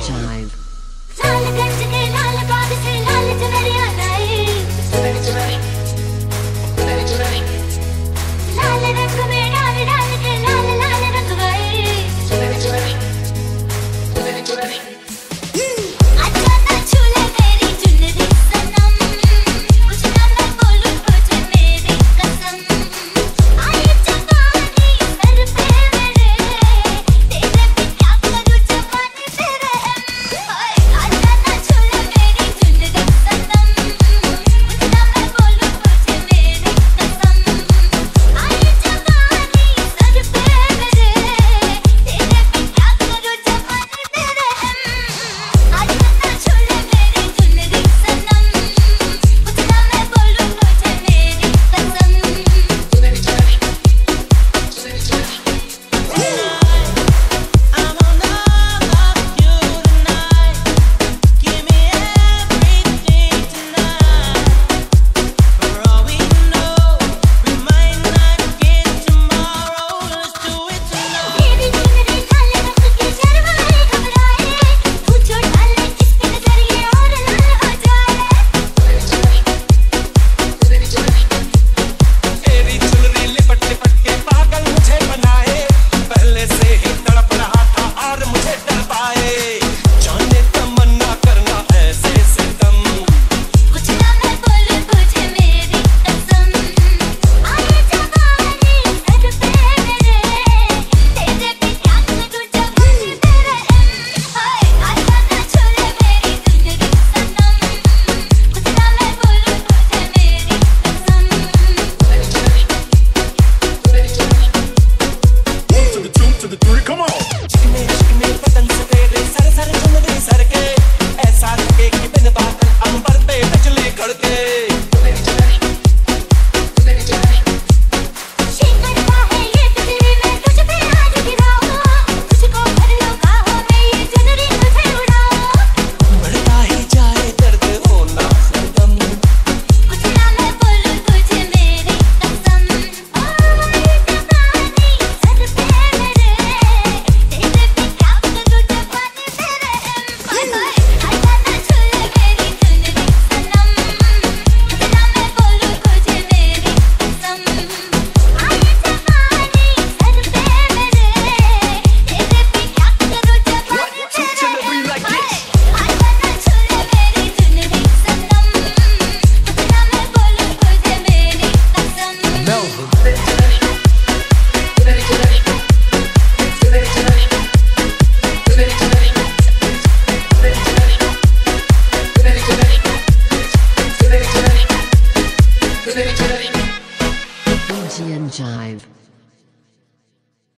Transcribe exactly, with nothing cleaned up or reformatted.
Jive.